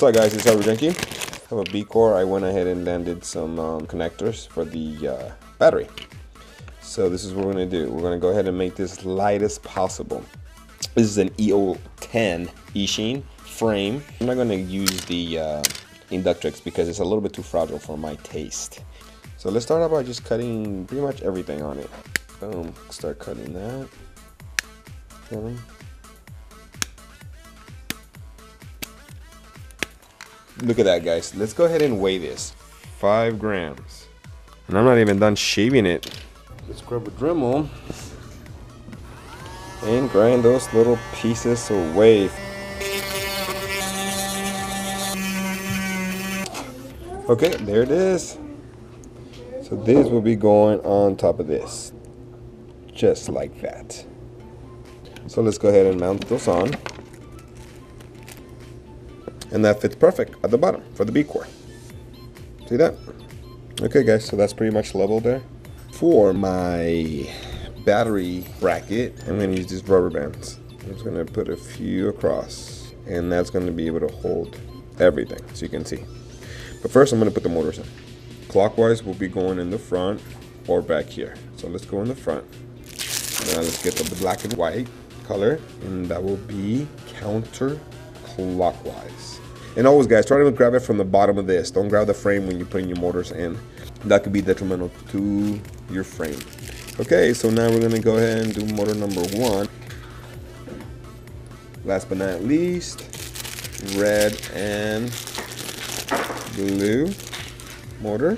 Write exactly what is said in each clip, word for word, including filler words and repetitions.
What's up guys, it's Hover Junkie. I have a B-Core. I went ahead and landed some um, connectors for the uh, battery. So this is what we're going to do. We're going to go ahead and make this light as possible. This is an E zero ten Eachine frame. I'm not going to use the uh, Inductrix because it's a little bit too fragile for my taste. So let's start out by just cutting pretty much everything on it. Boom, start cutting that. Boom. Look at that, guys. Let's go ahead and weigh this. Five grams. And I'm not even done shaving it. Let's grab a Dremel and grind those little pieces away. Okay, there it is. So this will be going on top of this. Just like that. So let's go ahead and mount those on. And that fits perfect at the bottom for the B-Core. See that? Okay guys, so that's pretty much level there. For my battery bracket, I'm gonna use these rubber bands. I'm just gonna put a few across, and that's gonna be able to hold everything, so you can see. But first I'm gonna put the motors in. Clockwise will be going in the front or back here. So let's go in the front. Now let's get the black and white color, and that will be counter clockwise. And always guys, try to grab it from the bottom of this. Don't grab the frame when you're putting your motors in. That could be detrimental to your frame. Okay, so now we're gonna go ahead and do motor number one. Last but not least, red and blue motor.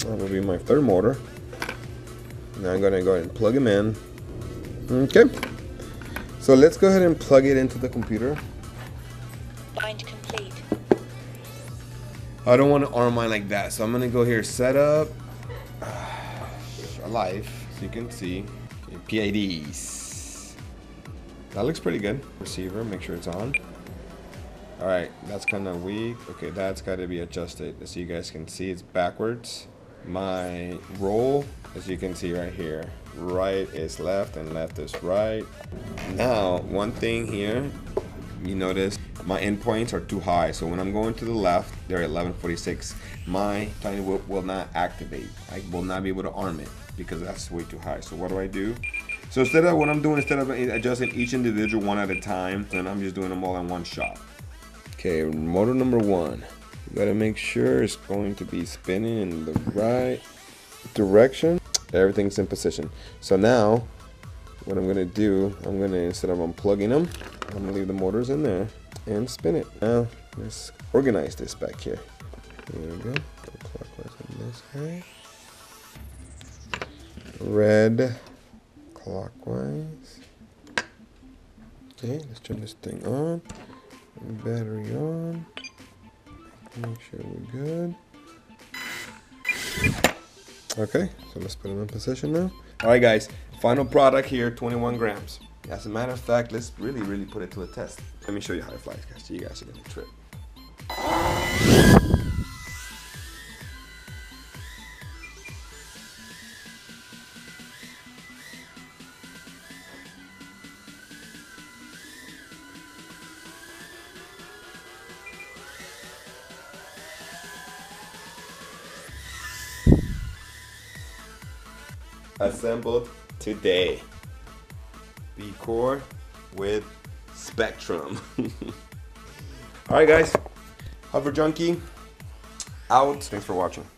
That will be my third motor. Now I'm gonna go ahead and plug them in. Okay. So let's go ahead and plug it into the computer. Bind complete. I don't want to arm mine like that, so I'm gonna go here, setup, uh, live, so you can see, P I Ds. That looks pretty good. Receiver, make sure it's on. All right, that's kind of weak. Okay, that's got to be adjusted, so you guys can see it's backwards. My roll, as you can see right here, right is left and left is right. Now one thing here, you notice my endpoints are too high, so when I'm going to the left, they're at eleven forty-six. My tiny whip will not activate. I will not be able to arm it because that's way too high. So what do I do? So instead of what I'm doing, instead of adjusting each individual one at a time, then I'm just doing them all in one shot. Okay, motor number one. You gotta make sure it's going to be spinning in the right direction. Everything's in position. So now, what I'm gonna do, I'm gonna, instead of unplugging them, I'm gonna leave the motors in there and spin it. Now, let's organize this back here. There we go, go clockwise on this guy. Red, clockwise. Okay, let's turn this thing on. Battery on. Make sure we're good. Okay, so let's put them in position now. All right guys, final product here, twenty-one grams. As a matter of fact, let's really, really put it to a test. Let me show you how it flies, guys, so you guys are gonna trip. Assembled today. B-Core with Spectrum. Alright guys, Hover Junkie out. Thanks for watching.